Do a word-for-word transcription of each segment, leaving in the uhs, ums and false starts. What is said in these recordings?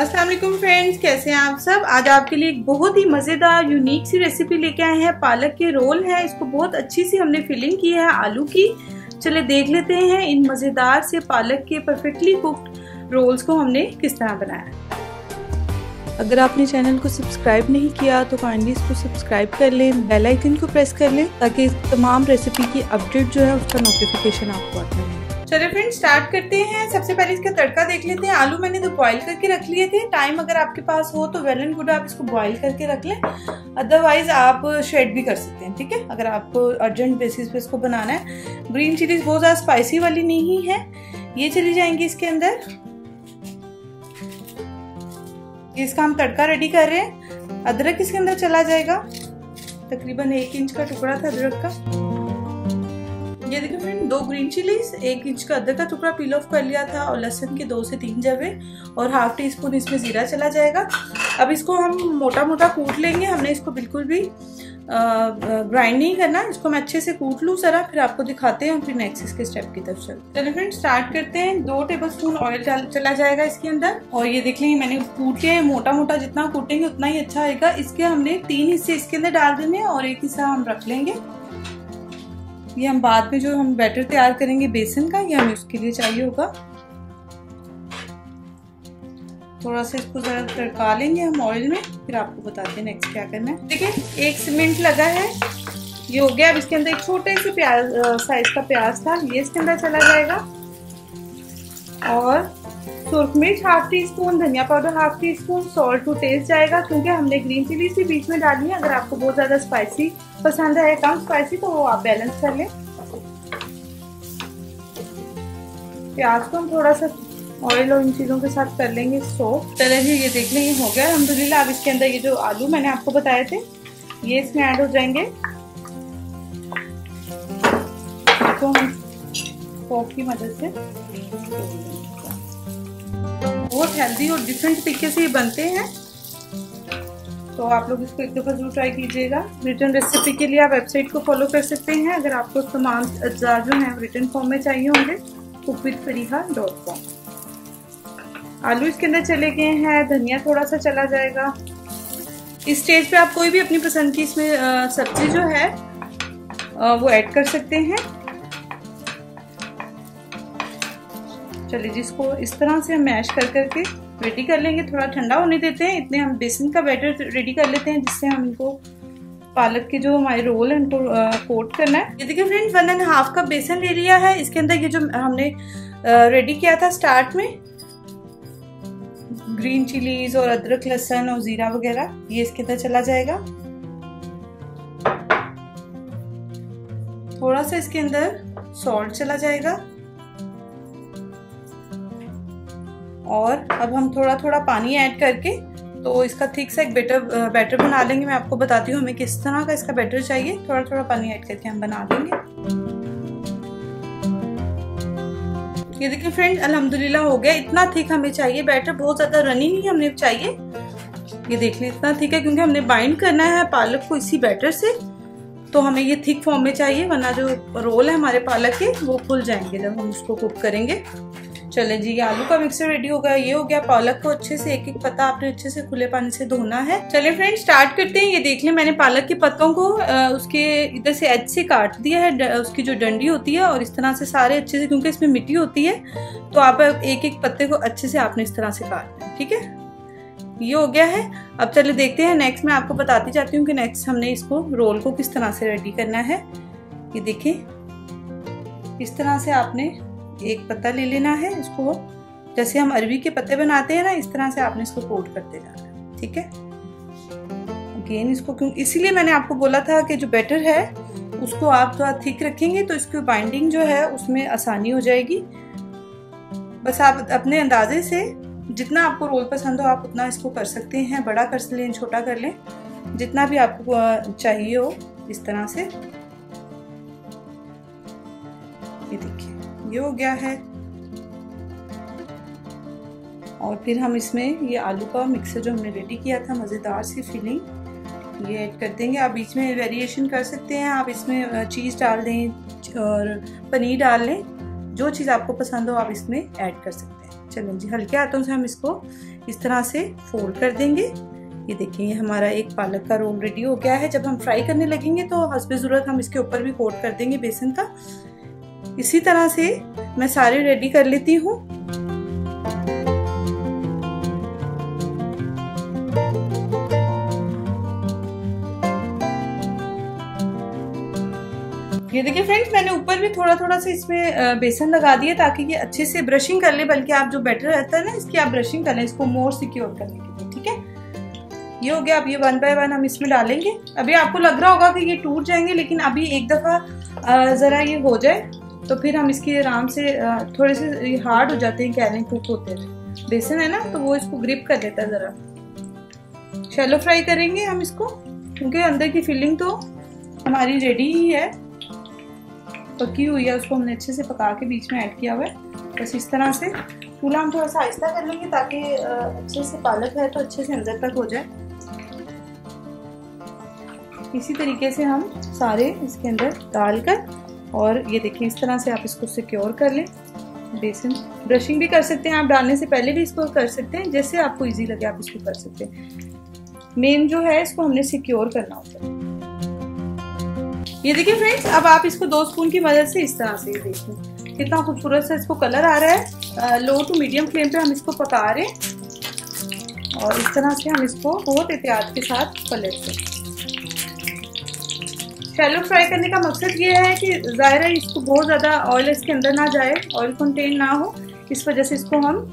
अस्सलाम वालेकुम फ्रेंड्स, कैसे हैं आप सब। आज आपके लिए एक बहुत ही मज़ेदार यूनिक सी रेसिपी लेके आए हैं। पालक के रोल हैं, इसको बहुत अच्छी सी हमने फिलिंग की है आलू की। चले देख लेते हैं इन मज़ेदार से पालक के परफेक्टली कुक्ड रोल्स को हमने किस तरह बनाया। अगर आपने चैनल को सब्सक्राइब नहीं किया तो काइंडली इसको सब्सक्राइब कर लें, बेल आइकन को प्रेस कर लें ताकि तमाम रेसिपी की अपडेट जो है उसका नोटिफिकेशन आपको आता है। चलिए फ्रेंड्स स्टार्ट करते हैं। सबसे पहले इसका तड़का देख लेते हैं। आलू मैंने तो बॉईल करके रख लिए थे। टाइम अगर आपके पास हो तो वेल एंड गुड, आप इसको बॉईल करके रख लें, अदरवाइज आप श्रेड भी कर सकते हैं, ठीक है, अगर आपको अर्जेंट बेसिस पे इसको बनाना है। ग्रीन चिलीज बहुत ज़्यादा स्पाइसी वाली नहीं है, ये चली जाएंगी इसके अंदर। इसका हम तड़का रेडी कर रहे हैं। अदरक इसके अंदर चला जाएगा, तकरीबन एक इंच का टुकड़ा था अदरक का। ये देखिए फ्रेंड, दो ग्रीन चिलीज, एक इंच का अदरक का टुकड़ा पील ऑफ कर लिया था, और लहसुन के दो से तीन जवे, और हाफ टी स्पून इसमें जीरा चला जाएगा। अब इसको हम मोटा मोटा कूट लेंगे। हमने इसको बिल्कुल भी ग्राइंड नहीं करना, इसको मैं अच्छे से कूट लूँ ज़रा, फिर आपको दिखाते हैं, फिर नेक्स्ट इसके स्टेप की तरफ चलते। चलिए फ्रेंड स्टार्ट करते हैं। दो टेबल स्पून ऑयल चला जाएगा इसके अंदर, और ये देख लेंगे मैंने कूट लिया है। मोटा मोटा जितना कूटेंगे उतना ही अच्छा आएगा। इसके हमने तीन हिस्से इसके अंदर डाल देने और एक हिस्सा हम रख लेंगे। ये हम बाद में जो हम बैटर तैयार करेंगे बेसन का, ये हमें उसके लिए चाहिए होगा। थोड़ा सा इसको ज़रा तड़का लेंगे हम ऑयल में, फिर आपको बताते हैं नेक्स्ट क्या करना है। देखिए एक मिनट लगा है, ये हो गया। अब इसके अंदर एक छोटे से प्याज साइज का प्याज था, ये इसके अंदर चला जाएगा, और सुर्ख मिर्च हाफ टी स्पून, धनिया powder half teaspoon, salt to taste जाएगा क्योंकि हमने ग्रीन चिली से बीच में डाली है। अगर आपको बहुत ज़्यादा स्पाइसी पसंद है, कम स्पाइसी, तो वो आप बैलेंस कर लें। प्याज को हम थोड़ा सा ऑयल और इन चीज़ों के साथ कर लेंगे सॉफ्ट। चलिए जी, ये देख लें, ये हो गया अल्हम्दुलिल्लाह। अब इसके अंदर ये जो आलू मैंने आपको बताए थे ये इसमें ऐड हो जाएंगे। इसको हम फोक की मदद से, बहुत हेल्दी और डिफरेंट तरीके से ये बनते हैं, तो आप लोग इसको एक दफ़ा जरूर ट्राई कीजिएगा। रिटर्न रेसिपी के लिए आप वेबसाइट को फॉलो कर सकते हैं, अगर आपको तमाम अज्जा जो हैं रिटर्न फॉर्म में चाहिए होंगे, cook with fariha dot com। आलू इसके अंदर चले गए हैं, धनिया थोड़ा सा चला जाएगा। इस स्टेज पे आप कोई भी अपनी पसंद की इसमें सब्जी जो है वो ऐड कर सकते हैं। चलिए जी, इसको इस तरह से हम मैश कर करके रेडी कर लेंगे। थोड़ा ठंडा होने देते हैं, इतने हम बेसन का बैटर रेडी कर लेते हैं जिससे हम इनको पालक के जो हमारे रोल है उनको कोट करना है। ये देखिए friend, one and half cup बेसन ले लिया है। इसके अंदर ये जो हमने रेडी किया था स्टार्ट में, ग्रीन चिलीज और अदरक लहसुन और जीरा वगैरह, ये इसके अंदर चला जाएगा। थोड़ा सा इसके अंदर सॉल्ट चला जाएगा, और अब हम थोड़ा थोड़ा पानी ऐड करके तो इसका थिक सा एक बैटर बैटर बना लेंगे। मैं आपको बताती हूँ हमें किस तरह का इसका बैटर चाहिए। थोड़ा थोड़ा पानी ऐड करके हम बना लेंगे। ये देखिए फ्रेंड, अल्हम्दुलिल्लाह हो गया। इतना थिक हमें चाहिए बैटर, बहुत ज़्यादा रनी नहीं हमें चाहिए। ये देख लें इतना थिक है क्योंकि हमने बाइंड करना है पालक को इसी बैटर से, तो हमें ये थिक फॉर्म में चाहिए, वरना जो रोल है हमारे पालक के वो खुल जाएंगे जब हम उसको कुक करेंगे। चले जी, ये आलू का मिक्सर रेडी हो गया। ये हो गया। पालक को अच्छे से एक एक पत्ता आपने अच्छे से खुले पानी से धोना है। चले फ्रेंड स्टार्ट करते हैं। ये देख लें, मैंने पालक के पत्तों को उसके इधर से एज से काट दिया है, उसकी जो डंडी होती है, और इस तरह से सारे अच्छे से, क्योंकि इसमें मिट्टी होती है, तो आप एक एक पत्ते को अच्छे से आपने इस तरह से काटना है, ठीक है। ये हो गया है। अब चले देखते हैं नेक्स्ट, मैं आपको बताती जाती हूँ कि नेक्स्ट हमने इसको रोल को किस तरह से रेडी करना है। ये देखें, इस तरह से आपने एक पत्ता ले लेना है, इसको जैसे हम अरवी के पत्ते बनाते हैं ना, इस तरह से आपने इसको कोट करते जाना है, ठीक है। अगेन इसको, क्योंकि इसीलिए मैंने आपको बोला था कि जो बैटर है उसको आप थोड़ा थिक रखेंगे तो इसकी बाइंडिंग जो है उसमें आसानी हो जाएगी। बस आप अपने अंदाजे से जितना आपको रोल पसंद हो आप उतना इसको कर सकते हैं, बड़ा कर लें, छोटा कर लें, जितना भी आपको चाहिए हो। इस तरह से ये देखिए, ये हो गया है। और फिर हम इसमें ये आलू का मिक्सर जो हमने रेडी किया था मज़ेदार सी फिलिंग, ये ऐड कर देंगे। आप बीच में वेरिएशन कर सकते हैं, आप इसमें चीज़ डाल दें और पनीर डाल लें, जो चीज़ आपको पसंद हो आप इसमें ऐड कर सकते हैं। चलें जी, हल्के हाथों से हम इसको इस तरह से फोल्ड कर देंगे। ये देखिए हमारा एक पालक का रोल रेडी हो गया है। जब हम फ्राई करने लगेंगे तो हस्बे ज़रूरत हम इसके ऊपर भी कोट कर देंगे बेसन का। इसी तरह से मैं सारे रेडी कर लेती हूँ। ये देखिए फ्रेंड्स, मैंने ऊपर भी थोड़ा थोड़ा सा इसमें बेसन लगा दिया ताकि ये अच्छे से ब्रशिंग कर ले, बल्कि आप जो बैटर रहता है ना इसकी आप ब्रशिंग करें इसको मोर सिक्योर करने के लिए। ठीक है, ये हो गया। अब ये वन बाय वन हम इसमें डालेंगे। अभी आपको लग रहा होगा कि ये टूट जाएंगे, लेकिन अभी एक दफ़ा ज़रा ये हो जाए तो फिर हम इसके आराम से थोड़े से हार्ड हो जाते हैं, कह लें कुक होते हैं। बेसन है ना तो वो इसको ग्रिप कर लेता है। ज़रा शैलो फ्राई करेंगे हम इसको क्योंकि अंदर की फिलिंग तो हमारी रेडी ही है, पकी हुई है, उसको हमने अच्छे से पका के बीच में ऐड किया हुआ है। बस इस तरह से चूल्हा हम थोड़ा सा आहिस्ता कर लेंगे ताकि अच्छे से पालक है तो अच्छे से अंदर तक हो जाए। इसी तरीके से हम सारे इसके अंदर डालकर, और ये देखिए इस तरह से आप इसको सिक्योर कर लें। बेसन ब्रशिंग भी कर सकते हैं आप, डालने से पहले भी इसको कर सकते हैं, जैसे आपको इजी लगे आप इसको कर सकते हैं। मेन जो है इसको हमने सिक्योर करना होता है। ये देखिए फ्रेंड्स, अब आप इसको दो स्पून की मदद से इस तरह से देखें कितना खूबसूरत सा इसको कलर आ रहा है। लो टू मीडियम फ्लेम पे हम इसको पका रहे हैं और इस तरह से हम इसको बहुत एहतियात के साथ पलट दें। शैलो फ्राई करने का मकसद ये है कि ज़ाहिर है इसको बहुत ज़्यादा ऑयल इसके अंदर ना जाए, ऑयल कंटेन ना हो, इस वजह से इसको हम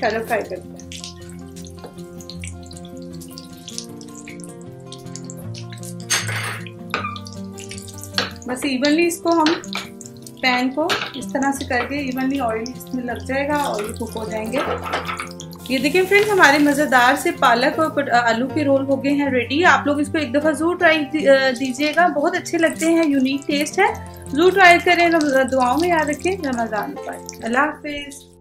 शैलो फ्राई करते हैं। बस इवनली इसको हम पैन को इस तरह से करके इवनली ऑयल इसमें लग जाएगा और ये कुक हो जाएंगे। ये देखिए फ्रेंड्स, हमारे मज़ेदार से पालक और आलू के रोल हो गए हैं रेडी। आप लोग इसको एक दफ़ा ज़रूर ट्राई दीजिएगा, बहुत अच्छे लगते हैं, यूनिक टेस्ट है। ज़रूर ट्राई करें। दुआओं में याद रखें। रमज़ान मुबारक। अल्लाह हाफिज़।